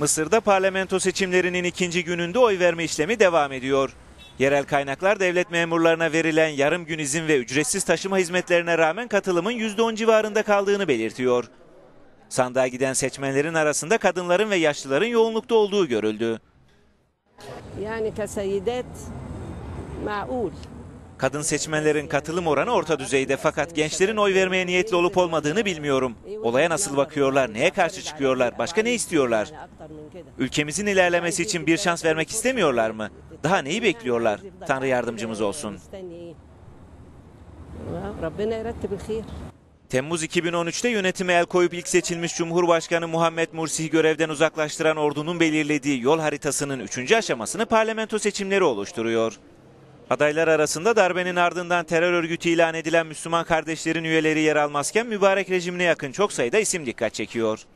Mısır'da parlamento seçimlerinin ikinci gününde oy verme işlemi devam ediyor. Yerel kaynaklar devlet memurlarına verilen yarım gün izin ve ücretsiz taşıma hizmetlerine rağmen katılımın %10 civarında kaldığını belirtiyor. Sandığa giden seçmenlerin arasında kadınların ve yaşlıların yoğunlukta olduğu görüldü. Yani kasayidet maul. Kadın seçmenlerin katılım oranı orta düzeyde, fakat gençlerin oy vermeye niyetli olup olmadığını bilmiyorum. Olaya nasıl bakıyorlar, neye karşı çıkıyorlar, başka ne istiyorlar? Ülkemizin ilerlemesi için bir şans vermek istemiyorlar mı? Daha neyi bekliyorlar? Tanrı yardımcımız olsun. Temmuz 2013'te yönetime el koyup ilk seçilmiş Cumhurbaşkanı Muhammed Mursi'yi görevden uzaklaştıran ordunun belirlediği yol haritasının 3. aşamasını parlamento seçimleri oluşturuyor. Adaylar arasında darbenin ardından terör örgütü ilan edilen Müslüman Kardeşlerin üyeleri yer almazken Mübarek rejimine yakın çok sayıda isim dikkat çekiyor.